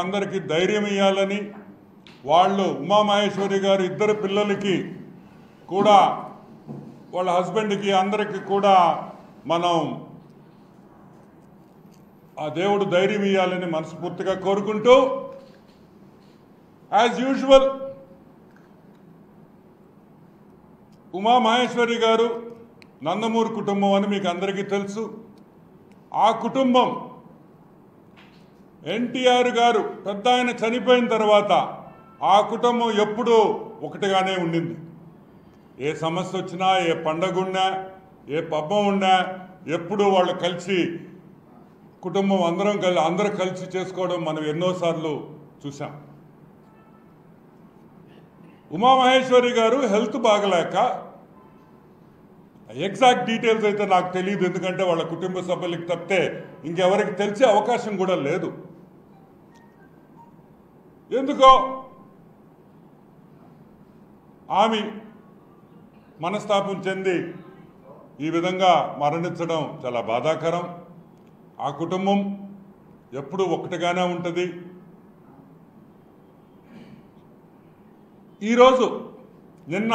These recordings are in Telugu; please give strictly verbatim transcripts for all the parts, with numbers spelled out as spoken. అందరికీ ధైర్యం ఇవ్వాలని వాళ్ళు ఉమా మహేశ్వరి గారు ఇద్దరు పిల్లలకి కూడా వాళ్ళ హస్బెండ్కి అందరికీ కూడా మనం ఆ దేవుడు ధైర్యం ఇవ్వాలని మనస్ఫూర్తిగా కోరుకుంటూ యాజ్ యూజువల్ ఉమా మహేశ్వరి గారు నందమూరు కుటుంబం అని మీకు అందరికీ తెలుసు. ఆ కుటుంబం ఎన్టీఆర్ గారు పెద్ద ఆయన చనిపోయిన తర్వాత ఆ కుటుంబం ఎప్పుడూ ఒకటిగానే ఉండింది. ఏ సమస్య వచ్చినా, ఏ పండగ ఉన్నా, ఏ పబ్బం ఉన్నా ఎప్పుడూ వాళ్ళు కలిసి కుటుంబం అందరం కలిసి అందరూ కలిసి చేసుకోవడం మనం ఎన్నోసార్లు చూసాం. ఉమా మహేశ్వరి గారు హెల్త్ బాగలేక, ఎగ్జాక్ట్ డీటెయిల్స్ అయితే నాకు తెలియదు, ఎందుకంటే వాళ్ళ కుటుంబ సభ్యులకి తప్పితే ఇంకెవరికి తెలిసే అవకాశం కూడా లేదు. ఎందుకో ఆమె మనస్తాపం చెంది ఈ విధంగా మరణించడం చాలా బాధాకరం. ఆ కుటుంబం ఎప్పుడూ ఒక్కటిగానే ఉంటుంది. ఈరోజు నిన్న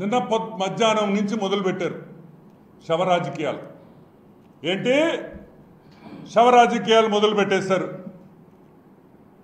నిన్న పొద్ మధ్యాహ్నం నుంచి మొదలుపెట్టారు శవరాజకీయాలు. ఏంటి శవరాజకీయాలు మొదలుపెట్టేశారు.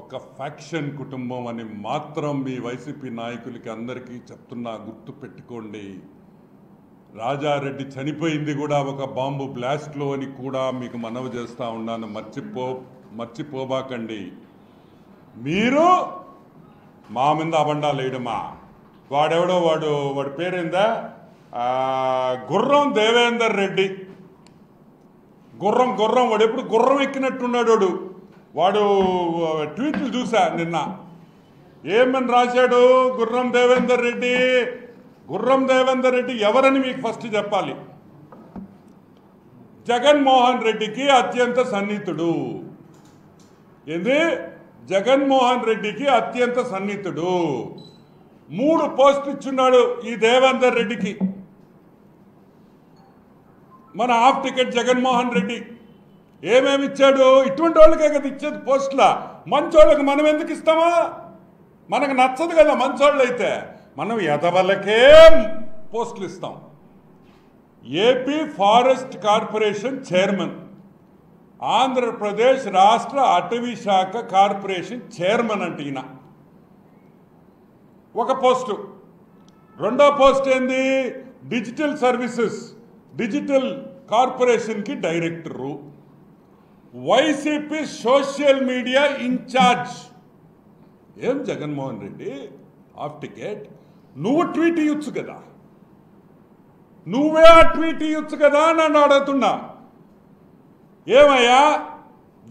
ఒక ఫ్యాక్షన్ కుటుంబం అని మాత్రం మీ వైసీపీ నాయకులకి అందరికీ చెప్తున్నా, గుర్తు పెట్టుకోండి. రాజారెడ్డి చనిపోయింది కూడా ఒక బాంబు బ్లాస్ట్లో అని కూడా మీకు మనవి చేస్తూ ఉన్నాను. మర్చిపో మర్చిపోబాకండి. మీరు మా మీద అబండాలు వేయడమా? వాడెవడో వాడు వాడి పేరేందా గుర్రం దేవేందర్ రెడ్డి, గుర్రం గుర్రం వాడు ఎప్పుడు గుర్రం ఎక్కినట్టున్నాడు. వాడు ట్వీట్లు చూసా నిన్న, ఏమని రాశాడు? గుర్రం దేవేందర్ రెడ్డి గుర్రం దేవేందర్ రెడ్డి ఎవరని మీకు ఫస్ట్ చెప్పాలి. జగన్ మోహన్ రెడ్డికి అత్యంత సన్నిహితుడు. ఏంది? జగన్ మోహన్ రెడ్డికి అత్యంత సన్నిహితుడు. మూడు పోస్టులు ఇచ్చున్నాడు ఈ దేవేందర్ రెడ్డికి. మన హాఫ్ టికెట్ జగన్మోహన్ రెడ్డి ఏమేమి ఇచ్చాడు? ఇటువంటి వాళ్ళకే కదా ఇచ్చేది పోస్టుల. మంచోళ్ళకి మనం ఎందుకు ఇస్తామా? మనకు నచ్చదు కదా మంచోళ్ళు అయితే. మనం ఎదవలకే పోస్టులు ఇస్తాం. AP forest corporation chairman, Andhra Pradesh రాష్ట్ర అటవీ శాఖ కార్పొరేషన్ చైర్మన్ అంటే ఈయన ఒక పోస్టు. రెండో పోస్ట్ ఏంది? డిజిటల్ సర్వీసెస్ డిజిటల్ కార్పొరేషన్కి director. YCP social media incharge. ఏం జగన్మోహన్ రెడ్డి ఆఫ్ టికెట్, నువ్వు ట్వీట్ ఇవ్వచ్చు కదా, నువ్వే ఆ ట్వీట్ ఇవ్వచ్చు కదా నన్ను అడుగుతున్నా. ఏమయ్యా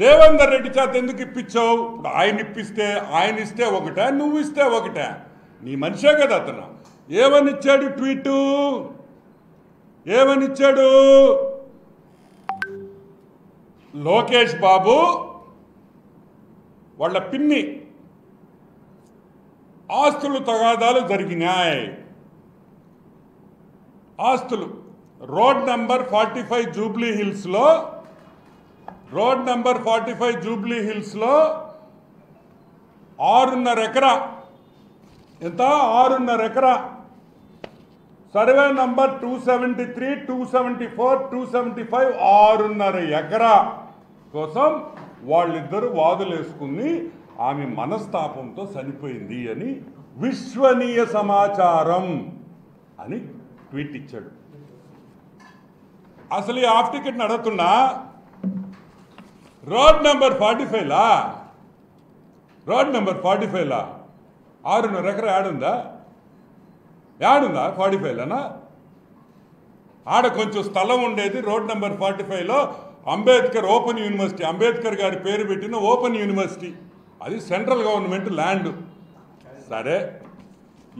దేవేందర్ రెడ్డి చేత ఎందుకు ఇప్పించావు? ఇప్పుడు ఆయన ఇప్పిస్తే ఆయన ఇస్తే ఒకటే, నువ్వు ఇస్తే ఒకటే, నీ మనిషే కదా అతను. ఏమనిచ్చాడు ట్వీటు? ఏమనిచ్చాడు? లోకేష్ బాబు వాళ్ళ పిన్ని ఆస్తులు తగాదాలు జరిగినాయి. ఆస్తులు road number forty five Jubilee హిల్స్లో road number forty five Jubilee హిల్స్లో ఆరున్నర ఎకరా ఎంత ఆరున్నర ఎకరా survey number two seventy three two seventy four two seventy five, ఆరున్నర ఎకరా కోసం వాళ్ళిద్దరూ వాదులేసుకుని ఆమె మనస్తాపంతో చనిపోయింది అని విశ్వనీయ సమాచారం అని ట్వీట్ ఇచ్చాడు. అసలు ఈ హాఫ్ టికెట్ నడుతున్నా రోడ్ నెంబర్ ఫార్టీ ఫైవ్లా రోడ్ నెంబర్ ఫార్టీ ఫైవ్లా ఆరున్నర ఎకరా యాడుందా? యాడుందా? ఫార్టీ ఫైవ్లనా? ఆడ కొంచెం స్థలం ఉండేది. రోడ్ నెంబర్ ఫార్టీ ఫైవ్లో అంబేద్కర్ ఓపెన్ యూనివర్సిటీ, అంబేద్కర్ గారి పేరు పెట్టిన ఓపెన్ యూనివర్సిటీ, అది సెంట్రల్ గవర్నమెంట్ ల్యాండ్. సరే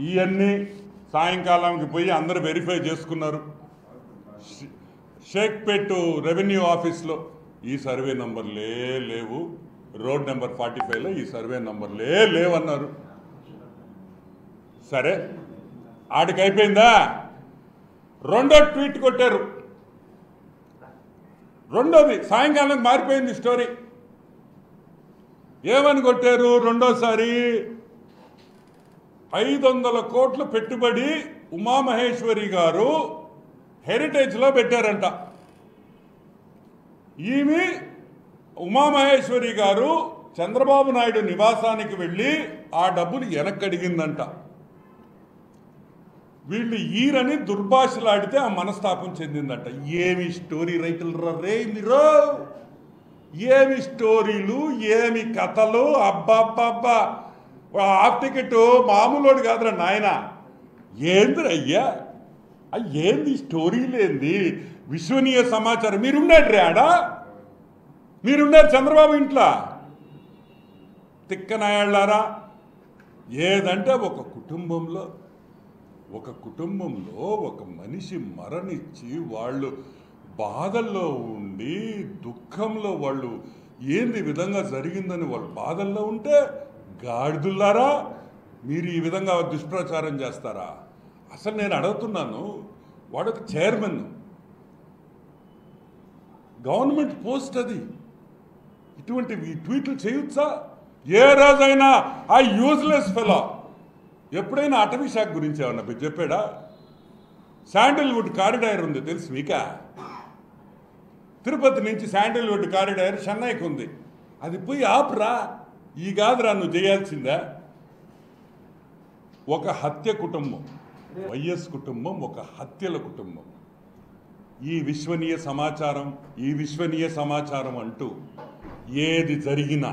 ఇయన్నీ సాయంకాలంకి పోయి అందరూ వెరిఫై చేసుకున్నారు. షేక్పేట్ రెవెన్యూ ఆఫీస్లో ఈ సర్వే నంబర్లే లేవు, రోడ్ నెంబర్ ఫార్టీ ఫైవ్లో ఈ సర్వే నంబర్లే లేవన్నారు. సరే ఆడికి అయిపోయిందా, రెండో ట్వీట్ కొట్టారు. రెండోది సాయంకాలం మారిపోయింది స్టోరీ. ఏమని కొట్టారు, రెండోసారి ఐదు వందల కోట్లు పెట్టుబడి ఉమామహేశ్వరి గారు హెరిటేజ్లో పెట్టారంట. ఈమె ఉమామహేశ్వరి గారు చంద్రబాబు నాయుడు నివాసానికి వెళ్ళి ఆ డబ్బులు వెనక్కడిగిందంట. వీళ్ళు ఈరని దుర్భాషలాడితే ఆ మనస్తాపం చెందిందంట. ఏమి స్టోరీ రైతులు రే మీరో, ఏమి స్టోరీలు, ఏమి కథలు, అబ్బాబ్బాబ్బా హాఫ్ టికెట్ మామూలుడు కాదురా నాయన. ఏందిరా అయ్యా, ఏంది స్టోరీలేంది, విశ్వనీయ సమాచారం. మీరున్నాడు రే ఆడా, మీరున్నారు చంద్రబాబు ఇంట్లో. తిక్కనాయాళ్ళారా, ఏదంటే ఒక కుటుంబంలో ఒక కుటుంబంలో ఒక మనిషి మరణించి వాళ్ళు బాధల్లో ఉండి దుఃఖంలో వాళ్ళు ఏంది విధంగా జరిగిందని వాళ్ళు బాధల్లో ఉంటే గాడిదుల్లారా మీరు ఈ విధంగా దుష్ప్రచారం చేస్తారా? అసలు నేను అడుగుతున్నాను, వాడొక చైర్మన్, గవర్నమెంట్ పోస్ట్, అది ఇటువంటి ట్వీట్లు చేయొచ్చా? ఏ రోజైనా ఆ యూజ్లెస్ ఫెలో ఎప్పుడైనా అటవీ శాఖ గురించి ఏమన్నా మీరు చెప్పాడా? శాండిల్వుడ్ కారిడార్ ఉంది తెలుసు మీక, తిరుపతి నుంచి శాండిల్వుడ్ కారిడార్ చెన్నైకి ఉంది, అది పోయి ఆపురా. ఈ కాదురా నువ్వు చేయాల్సిందా. ఒక హత్య కుటుంబం, వైఎస్ కుటుంబం ఒక హత్యల కుటుంబం. ఈ విశ్వనీయ సమాచారం ఈ విశ్వనీయ సమాచారం అంటూ ఏది జరిగినా